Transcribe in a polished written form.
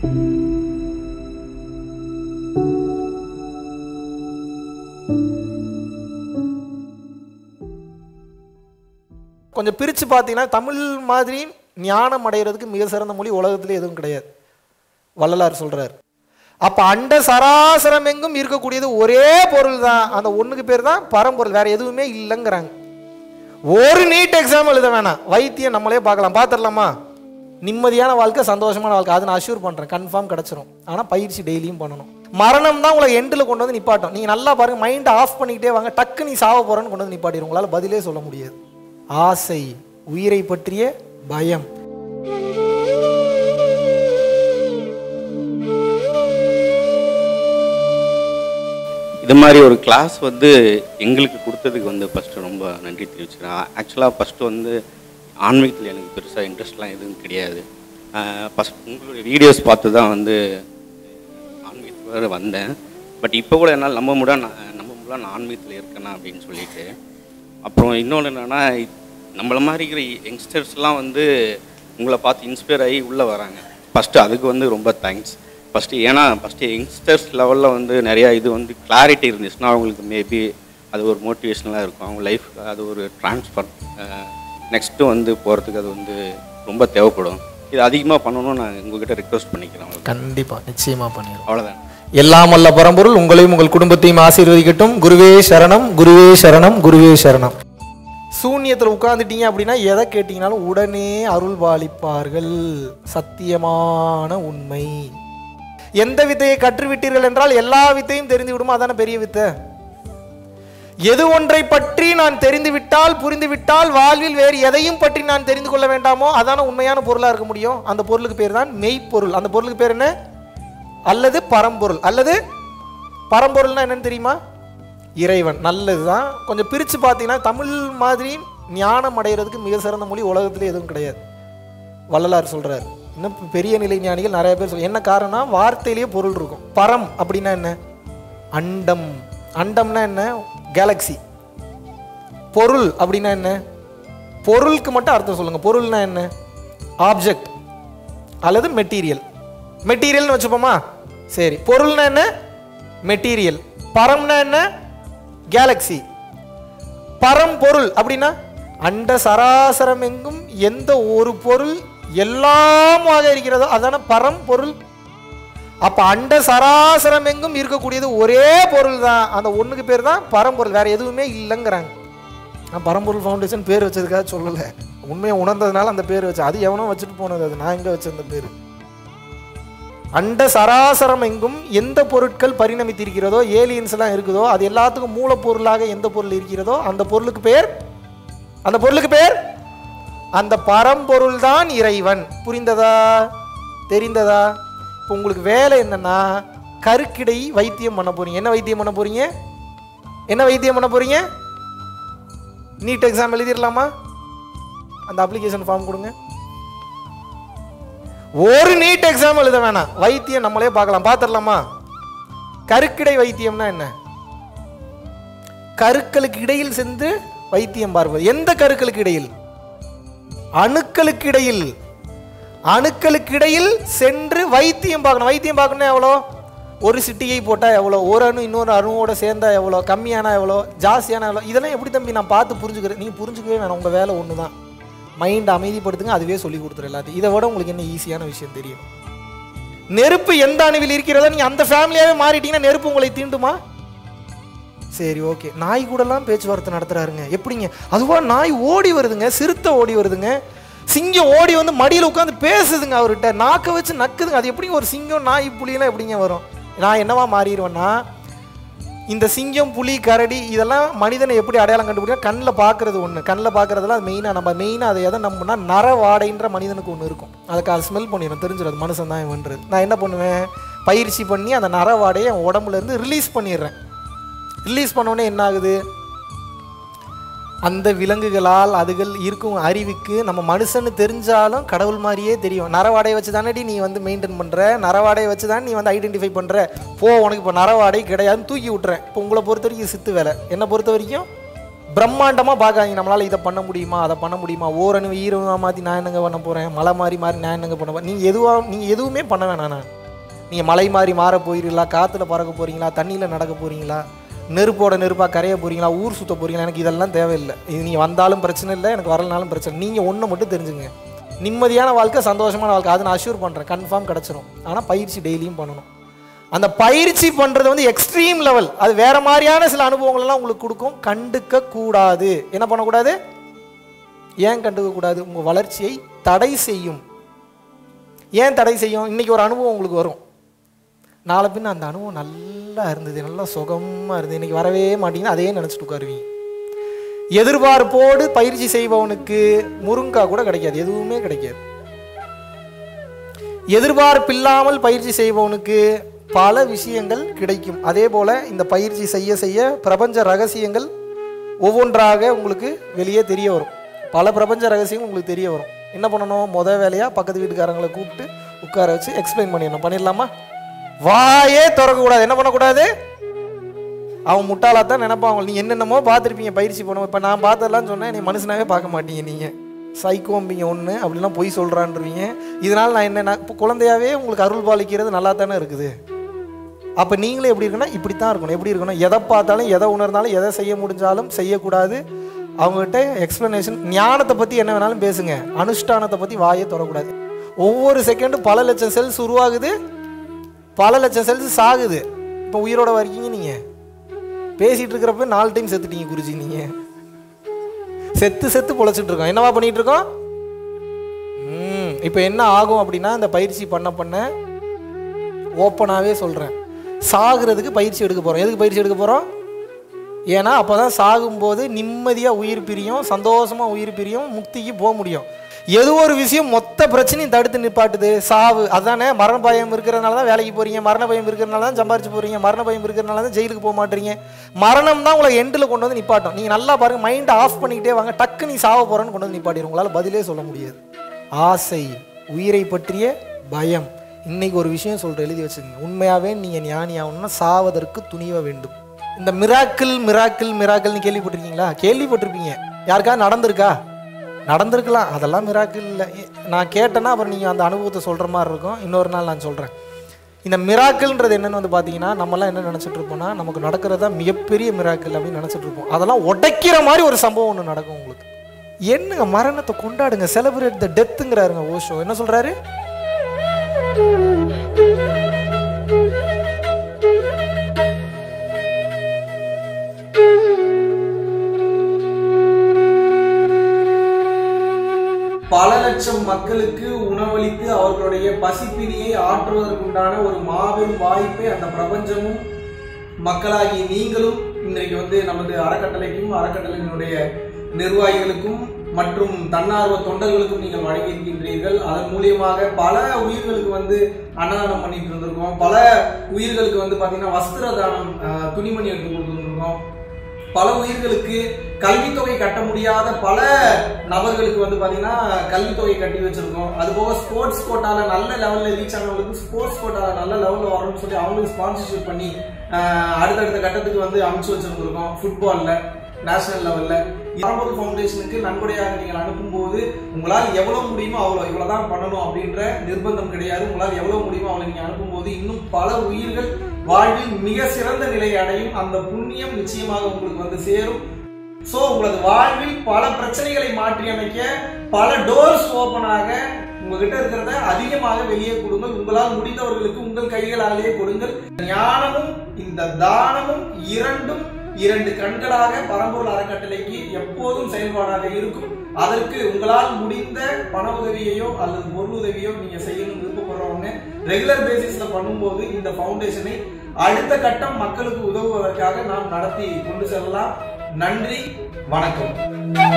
கொஞ்சம் பிரிச்சு பாத்தீங்கன்னா தமிழ் மாதிரி ஞானம் அடையிறதுக்கு மிக சிறந்த மொழி உலகத்துல எதுவும் கிடையாது வள்ளலார் சொல்றார். அப்ப அண்ட சராசரம் எங்கும் இருக்கக்கூடியது ஒரே பொருள் தான். அந்த ஒண்ணுக்கு பேர் தான் பரம்பொருள், வேற எதுவுமே இல்லைங்கிறாங்க. ஒரு நீட் எக்ஸாம் எழுத வேணாம், வைத்தியம் நம்மளே பார்க்கலாம், பார்த்துடலாமா? நிம்மதியான வாழ்க்கை, சந்தோஷமான வாழ்க்கை, அதை நான் அஷ்யூர் பண்றேன், கன்ஃபார்ம் கிடைச்சிரும். ஆனா பயிற்சி டெய்லியும் பண்ணணும். மரணம் தான் உங்களை எண்டில் கொண்டு வந்து நிப்பாட்டும். நீங்க நல்லா பாருங்க, மைண்டை ஆஃப் பண்ணிக்கிட்டே வாங்க, டக்கு நீ சாவ போறேன்னு கொண்டு வந்து நிப்பாட்டிடும். உங்களால பதிலே சொல்ல முடியாது. ஆசை, உயிரை பற்றிய பயம். இது மாதிரி ஒரு கிளாஸ் வந்து எங்களுக்கு கொடுத்ததுக்கு வந்து ஃபஸ்ட்டு ரொம்ப நன்றி தெரிவிச்சுக்கிறேன். ஆக்சுவலாக ஃபஸ்ட்டு வந்து ஆன்மீகத்தில் எனக்கு பெருசாக இன்ட்ரெஸ்ட்லாம் எதுவும் கிடையாது. ஃபஸ்ட் உங்களுடைய வீடியோஸ் பார்த்து தான் வந்து ஆன்மீகத்துக்கு வந்தேன். பட் இப்போ கூட என்னால் நம்ம முடியல நான் ஆன்மீகத்தில் இருக்கேனா அப்படின்னு சொல்லிட்டு. அப்புறம் இன்னொன்று என்னென்னா, நம்மளை மாதிரி இருக்கிற யங்ஸ்டர்ஸ்லாம் வந்து உங்களை பார்த்து இன்ஸ்பயர் ஆகி உள்ளே வராங்க. ஃபஸ்ட்டு அதுக்கு வந்து ரொம்ப தேங்க்ஸ். ஃபஸ்ட்டு ஏன்னா ஃபஸ்ட்டு யங்ஸ்டர்ஸ் லெவலில் வந்து நிறையா இது வந்து கிளாரிட்டி இருந்துச்சுன்னா அவங்களுக்கு மேபி அது ஒரு மோட்டிவேஷனலாக இருக்கும். அவங்க லைஃப் அது ஒரு ட்ரான்ஸ்ஃபர் நெக்ஸ்ட்டு வந்து போகிறதுக்கு அது வந்து ரொம்ப தேவைப்படும். இது அதிகமாக பண்ணணும்னு நான் உங்கள்கிட்ட ரிக்வஸ்ட் பண்ணிக்கிறேன். கண்டிப்பாக நிச்சயமாக பண்ணிடுறேன். அவ்வளோதான். எல்லாம் வல்ல பரம்பொருள் உங்களையும் உங்கள் குடும்பத்தையும் ஆசீர்வதிக்கட்டும். குருவே சரணம், குருவே சரணம், குருவே சரணம். சூன்யத்தில் உட்கார்ந்துட்டீங்க அப்படின்னா எதை கேட்டீங்கனாலும் உடனே அருள் பாலிப்பார்கள். சத்தியமான உண்மை. எந்த வித்தையை கற்றுவிட்டீர்கள் என்றால் எல்லா வித்தையும் தெரிந்து விடுமா? அதான பெரிய வித்தை. எது ஒன்றை பற்றி நான் தெரிந்துவிட்டால், புரிந்துவிட்டால் வாழ்வில் வேறு எதையும் பற்றி நான் தெரிந்து கொள்ள வேண்டாமோ அதான உண்மையான பொருளாக இருக்க முடியும். அந்த பொருளுக்கு பேர் தான் மெய்ப்பொருள். அந்த பொருளுக்கு பேர் என்ன? அல்லது பரம்பொருள். அல்லது பரம்பொருள்னா என்னன்னு தெரியுமா? இறைவன். நல்லது தான். கொஞ்சம் பிரித்து பார்த்தீங்கன்னா தமிழ் மாதிரி ஞானம் அடைகிறதுக்கு மிக சிறந்த மொழி உலகத்தில் எதுவும் கிடையாது வள்ளலார் சொல்கிறார். இன்னும் பெரிய நிலை ஞானிகள் நிறைய பேர் சொல்ல, என்ன காரணம்னா வார்த்தையிலேயே பொருள் இருக்கும். பரம் அப்படின்னா என்ன? அண்டம். அண்டம்னா என்ன? கேலக்சி. பொருள் அப்படின்னா என்ன? பொருளுக்கு மட்டும் அர்த்தம் சொல்லுங்கள். பொருள்னா என்ன? ஆப்ஜெக்ட் அல்லது மெட்டீரியல். மெட்டீரியல்னு வச்சுப்போமா? சரி, பொருள்னா என்ன? மெட்டீரியல். பரம்னா என்ன? கேலக்சி. பரம்பொருள் அப்படின்னா அண்ட சராசரம் எங்கும் எந்த ஒரு பொருள் எல்லாமாக இருக்கிறதோ அதான பரம்பொருள். அப்போ அண்ட சராசரம் எங்கும் இருக்கக்கூடியது ஒரே பொருள் தான். அந்த ஒன்றுக்கு பேர் தான் பரம்பொருள், வேற எதுவுமே இல்லைங்கிறாங்க. நான் பரம்பொருள் ஃபவுண்டேஷன் பேர் வச்சதுக்காக சொல்லலை, உண்மையை உணர்ந்ததுனால அந்த பேர் வச்சேன். அது எவனோ வச்சுட்டு போனது, அது நான் எங்கே வச்சேன் அந்த பேர்? அண்ட சராசரம் எங்கும் எந்த பொருட்கள் பரிணமித்திருக்கிறதோ, ஏலியன்ஸ்லாம் இருக்குதோ, அது எல்லாத்துக்கும் மூலப்பொருளாக எந்த பொருள் இருக்கிறதோ அந்த பொருளுக்கு பேர், அந்த பொருளுக்கு பேர் அந்த பரம்பொருள் தான் இறைவன். புரிந்ததா? தெரிந்ததா? இப்போ உங்களுக்கு வேலை என்னன்னா கருக்கிடை வைத்தியம் பண்ண போறீங்க. என்ன வைத்தியம் பண்ண போறீங்க? என்ன வைத்தியம் பண்ண போறீங்க? நீட் எக்ஸாம் எழுதிடலாமா? அந்த அப்ளிகேஷன் ஃபார்ம் கொடுங்க. ஒரு நீட் எக்ஸாம் எழுத வேணாம், வைத்தியம் நம்மளே பார்க்கலாம், பார்த்துடலாமா? கருக்கிடை வைத்தியம்னா என்ன? கருக்களுக்கு இடையில் சென்று வைத்தியம் பார்ப்பது. எந்த கருக்களுக்கு இடையில்? அணுக்களுக்கு இடையில். அணுக்களுக்கு இடையில் சென்று வைத்தியம் பார்க்கணும். வைத்தியம் பார்க்கணும்னா எவ்வளோ? ஒரு சிட்டியை போட்டால் எவ்வளோ, ஒரு அணு இன்னொரு அணுவோட சேர்ந்தா எவ்வளோ, கம்மியானா எவ்வளோ, ஜாஸ்தியானா எவ்வளோ, இதெல்லாம் எப்படி தம்பி நான் பார்த்து புரிஞ்சுக்கிறேன்? நீங்கள் புரிஞ்சுக்கவே வேணாம். உங்கள் வேலை ஒன்று தான், மைண்டை அமைதிப்படுத்துங்க, அதுவே சொல்லி கொடுத்துரு எல்லாத்தையும். இதை விட உங்களுக்கு என்ன ஈஸியான விஷயம் தெரியும்? நெருப்பு எந்த அணுவில் இருக்கிறதோ நீங்கள் அந்த ஃபேமிலியாகவே மாறிட்டீங்கன்னா நெருப்பு உங்களை தீண்டுமா? சரி, ஓகே. நாய் கூடலாம் பேச்சுவார்த்தை நடத்துகிறாருங்க. எப்படிங்க? அதுவாக நாய் ஓடி வருதுங்க, சிறுத்தை ஓடி வருதுங்க, சிங்கம் ஓடி வந்து மடியில் உட்காந்து பேசுதுங்க, அவர்கிட்ட நாக்கை வச்சு நக்குதுங்க. அது எப்படிங்க ஒரு சிங்கம் நாய் புலியெல்லாம் எப்படிங்க வரும்? நான் என்னவா மாறிடுவேன்னா, இந்த சிங்கம் புலி கரடி இதெல்லாம் மனிதனை எப்படி அடையாளம் கண்டுபிடிக்க? கண்ணில் பார்க்குறது ஒன்று, கண்ணில் பார்க்குறதுல அது மெயினாக நம்ம மெயினாக அதை எதை நம்பினா நர வாடைன்ற மனிதனுக்கு ஒன்று இருக்கும், அதுக்கு அதை ஸ்மெல் பண்ணிடும், தெரிஞ்சிடும் மனுஷன் தான் இவன்றது. நான் என்ன பண்ணுவேன்? பயிற்சி பண்ணி அந்த நர வாடையை என் உடம்புலேருந்து ரிலீஸ் பண்ணிடுறேன். ரிலீஸ் பண்ணோடனே என்ன ஆகுது? அந்த விலங்குகளால் அதுகள் இருக்கும் அறிவுக்கு நம்ம மனுஷன்னு தெரிஞ்சாலும் கடவுள் மாதிரியே தெரியும். நரவாடையை வச்சு தானடி நீ வந்து மெயின்டைன் பண்ணுற, நரவாடையை வச்சு தான் நீ வந்து ஐடென்டிஃபை பண்ணுற, போ உனக்கு இப்போ நரவாடை கிடையாதுன்னு தூக்கி விட்டுறேன். இப்போ உங்களை பொறுத்த வரைக்கும் சித்து வேலை, என்னை பொறுத்த வரைக்கும் பிரம்மாண்டமா பாக்காங்க நம்மளால இத பண்ண முடியுமா அத பண்ண முடியுமா ஓரணு ஈரமா மாத்தி நான் என்னங்க பண்ண போறேன் மலை மாறி மாறி நான் என்னங்க பண்ண நீ எதுவுமே பண்ண வேணாம் நான் நீங்க மலை மாறி மாற போறீங்களா காத்துல பறக்க போறீங்களா தண்ணியில நடக்க போறீங்களா நெருப்போட நெருப்பா கரைய போறீங்களா ஊர் சுத்த போறீங்களா எனக்கு இதெல்லாம் தேவை இல்ல இது நீ வந்தாலும் பிரச்சனை இல்ல எனக்கு வரலனாலும் பிரச்சனை நீங்க ஒண்ணு மட்டும் தெரிஞ்சுங்க நிம்மதியான வாழ்க்கை சந்தோஷமான வாழ்க்கை அது நான் அஷ்யூர் பண்றேன் கன்ஃபார்ம் கடச்சிரும் ஆனா பயிற்சி டெய்லியும் பண்ணனும் அந்த பயிற்சி பண்றது வந்து எக்ஸ்ட்ரீம் லெவல் அது வேற மாதிரியான சில அனுபவங்கள் எல்லாம் உங்களுக்கு கொடுக்கும் கண்டுக்க கூடாது என்ன பண்ண கூடாது ஏன் கண்டுக்க கூடாது உங்க வளர்ச்சியை தடை செய்யும் ஏன் தடை செய்யும் இன்னைக்கு ஒரு அனுபவம் உங்களுக்கு வரும் நாளை பின்ன அந்த அனுபவம் நல்லா இருந்தது நல்லா சுகமா இருந்தது இன்னைக்கு வரவே மாட்டீங்கன்னா அதே நினைச்சிட்டு உட்காருவீங்க எதிர்பார்ப்போடு பயிற்சி செய்பவனுக்கு முருங்கா கூட கிடைக்காது எதுவுமே கிடைக்காது எதிர்பார்ப்பில்லாமல் பயிற்சி செய்பவனுக்கு பல விஷயங்கள் கிடைக்கும் அதே போல இந்த பயிற்சி செய்ய செய்ய பிரபஞ்ச ரகசியங்கள் ஒவ்வொன்றாக உங்களுக்கு வெளியே தெரிய வரும் பல பிரபஞ்ச ரகசியங்கள் உங்களுக்கு தெரிய வரும் என்ன பண்ணணும் முதல் வேலையா பக்கத்து வீட்டுக்காரங்களை கூப்பிட்டு உட்கார வச்சு எக்ஸ்பிளைன் பண்ணிடணும் பண்ணிடலாமா வாயே திறக்கக்கூடாது என்ன பண்ணக்கூடாது அவன் முட்டாளாத்தான் நினைப்பாங்க நீ என்னென்னமோ பார்த்துருப்பீங்க பயிற்சி பண்ணுவோம் இப்போ நான் பார்த்ததெல்லாம் சொன்னேன் நீ மனுஷனாவே பார்க்க மாட்டீங்க நீங்கள் சைக்கோம்பிங்க ஒன்று அப்படிலாம் பொய் சொல்கிறான்ருவீங்க இதனால் நான் என்ன இப்போ குழந்தையாவே உங்களுக்கு அருள் பாலிக்கிறது நல்லா தானே இருக்குது அப்போ நீங்களும் எப்படி இருக்குன்னா இப்படி தான் இருக்கணும் எப்படி இருக்கணும் எதை பார்த்தாலும் எதை உணர்ந்தாலும் எதை செய்ய முடிஞ்சாலும் செய்யக்கூடாது அவங்ககிட்ட எக்ஸ்ப்ளனேஷன் ஞானத்தை பற்றி என்ன வேணாலும் பேசுங்க அனுஷ்டானத்தை பற்றி வாயை தொடக்கூடாது ஒவ்வொரு செகண்டும் பல லட்சம் செல்ஸ் உருவாகுது பல லட்சம் செல்ஸ் சாகுது இப்போ உயிரோட வரைக்கீங்க நீங்கள் பேசிகிட்டு இருக்கிறப்ப 4 டைம் செத்துட்டீங்க குருஜி நீங்கள் செத்து செத்து பொழைச்சிட்டு இருக்கோம் என்னவா பண்ணிட்டு இருக்கோம் இப்போ என்ன ஆகும் அப்படின்னா இந்த பயிற்சி பண்ண பண்ண ஓப்பனாகவே சொல்கிறேன் சாகுறதுக்கு பயிற்சி எடுக்க போகிறோம் எதுக்கு பயிற்சி எடுக்க போகிறோம் ஏன்னா அப்போ தான் சாகும்போது நிம்மதியாக உயிர் பிரியும் சந்தோஷமாக உயிர் பிரியும் முக்திக்கு போக முடியும் ஏதோ ஒரு விஷயம் மொத்த பிரச்சனையும் தடுத்து நிப்பாட்டுது சாவு அதானே மரண பயம் இருக்கிறதுனால தான் வேலைக்கு போகிறீங்க மரண பயம் இருக்கிறதுனால தான் சம்பாரிச்சு போகிறீங்க மரண பயம் இருக்கிறதுனால தான் ஜெயிலுக்கு போக மாட்டீங்க மரணம் தான் உங்களை எண்டில் கொண்டு வந்து நிப்பாட்டும் நீங்கள் நல்லா பாருங்கள் மைண்டை ஆஃப் பண்ணிக்கிட்டே வாங்க டக்கு நீ சாவ போகிறேன்னு கொண்டு வந்து நிப்பாட்டிடும் உங்களால் பதிலே சொல்ல முடியாது ஆசை உயிரை பற்றிய பயம் இன்றைக்கி ஒரு விஷயம் சொல்கிற எழுதி வச்சுக்கோங்க உண்மையாகவே நீங்கள் ஞானி ஆகணும்னா சாவதற்கு துணிவ வேண்டும் இந்த மிராக்கிள் மிராக்கிள் மிராக்கிள்னு கேள்விப்பட்டிருக்கீங்களா கேள்விப்பட்டிருப்பீங்க யாருக்கா நடந்திருக்கா நடந்திருக்கலாம் அதெல்லாம் மிராக்கிள் இல்லை நான் கேட்டேன்னா அப்புறம் நீங்கள் அந்த அனுபவத்தை சொல்கிற மாதிரி இருக்கும் இன்னொரு நாள் நான் சொல்கிறேன் இந்த மிராக்கிள்ன்றது என்னென்னு வந்து பார்த்தீங்கன்னா நம்மலாம் என்ன நினச்சிட்ருப்போம்னா நமக்கு நடக்கிறது தான் மிகப்பெரிய மிராக்கிள் அப்படின்னு நினச்சிட்ருப்போம் அதெல்லாம் உடைக்கிற மாதிரி ஒரு சம்பவம் ஒன்று நடக்கும் உங்களுக்கு என்னங்க மரணத்தை கொண்டாடுங்க செலிப்ரேட் த டெத்துங்கிறாருங்க ஓஷோ என்ன சொல்கிறாரு பல லட்சம் மக்களுக்கு உணவளித்து அவர்களுடைய பசிப்பினியை ஆற்றுவதற்குண்டான ஒரு மாபெரும் வாய்ப்பை அந்த பிரபஞ்சமும் மக்களாகிய நீங்களும் இன்றைக்கு வந்து நமது அறக்கட்டளைக்கும் அறக்கட்டளையினுடைய நிர்வாகிகளுக்கும் மற்றும் தன்னார்வ தொண்டர்களுக்கும் நீங்கள் வழங்கியிருக்கின்றீர்கள் அதன் மூலியமாக பல உயிர்களுக்கு வந்து அன்னதானம் பண்ணிட்டு இருந்திருக்கோம் பல உயிர்களுக்கு வந்து பார்த்தீங்கன்னா வஸ்திர தானம் துணிமணி எடுத்து கொடுத்துருந்துருக்கோம் பல உயிர்களுக்கு கல்வித்தொகை கட்ட முடியாத பல நபர்களுக்கு வந்து பார்த்தீங்கன்னா கல்வித்தொகை கட்டி வச்சிருக்கோம் அதுபோக ஸ்போர்ட்ஸ் கோட்டால நல்ல லெவலில் ரீச் ஆனவங்களுக்கு ஸ்போர்ட்ஸ் கோட்டால நல்ல லெவலில் வரணும்னு சொல்லி அவங்களுக்கு ஸ்பான்சர்ஷிப் பண்ணி அடுத்தடுத்த கட்டத்துக்கு வந்து அனுப்பிச்சு வச்சிருந்துருக்கோம் ஃபுட்பால்ல நேஷனல் லெவலில் பாரம்பூர் ஃபவுண்டேஷனுக்கு நன்கொடையாக நீங்கள் அனுப்பும்போது உங்களால் எவ்வளவு முடியுமோ அவ்வளோ இவ்வளோதான் பண்ணணும் அப்படின்ற நிர்பந்தம் கிடையாது உங்களால் எவ்வளவு முடியுமோ அவ்வளோ நீங்கள் அனுப்பும்போது இன்னும் பல உயிர்கள் வாழ்வில் மிக சிறந்த நிலை அடையும் அந்த புண்ணியம் நிச்சயமாக உங்களுக்கு வந்து சேரும் ஸோ உங்களது வாழ்வில் பல பிரச்சனைகளை மாற்றியமைக்க பல டோர்ஸ் ஓப்பனாக உங்ககிட்ட இருக்கிறத அதிகமாக வெளியே கொடுங்கள் உங்களால் முடிந்தவர்களுக்கு உங்கள் கைகளாலேயே கொடுங்கள் ஞானமும் இந்த தானமும் இரண்டும் 2 கண்களாக பரம்பூர் அறக்கட்டளைக்கு எப்போதும் செயல்பாடாக இருக்கும் அதற்கு உங்களால் முடிந்த பண உதவியையோ அல்லது பொருள் உதவியோ நீங்க செய்யணும் விருப்பப்படுறவங்க ரெகுலர் பேசிஸ்ல பண்ணும்போது இந்த பவுண்டேஷனை அடுத்த கட்டம் மக்களுக்கு உதவுவதற்காக நாம் நடத்தி கொண்டு செல்லலாம் நன்றி வணக்கம்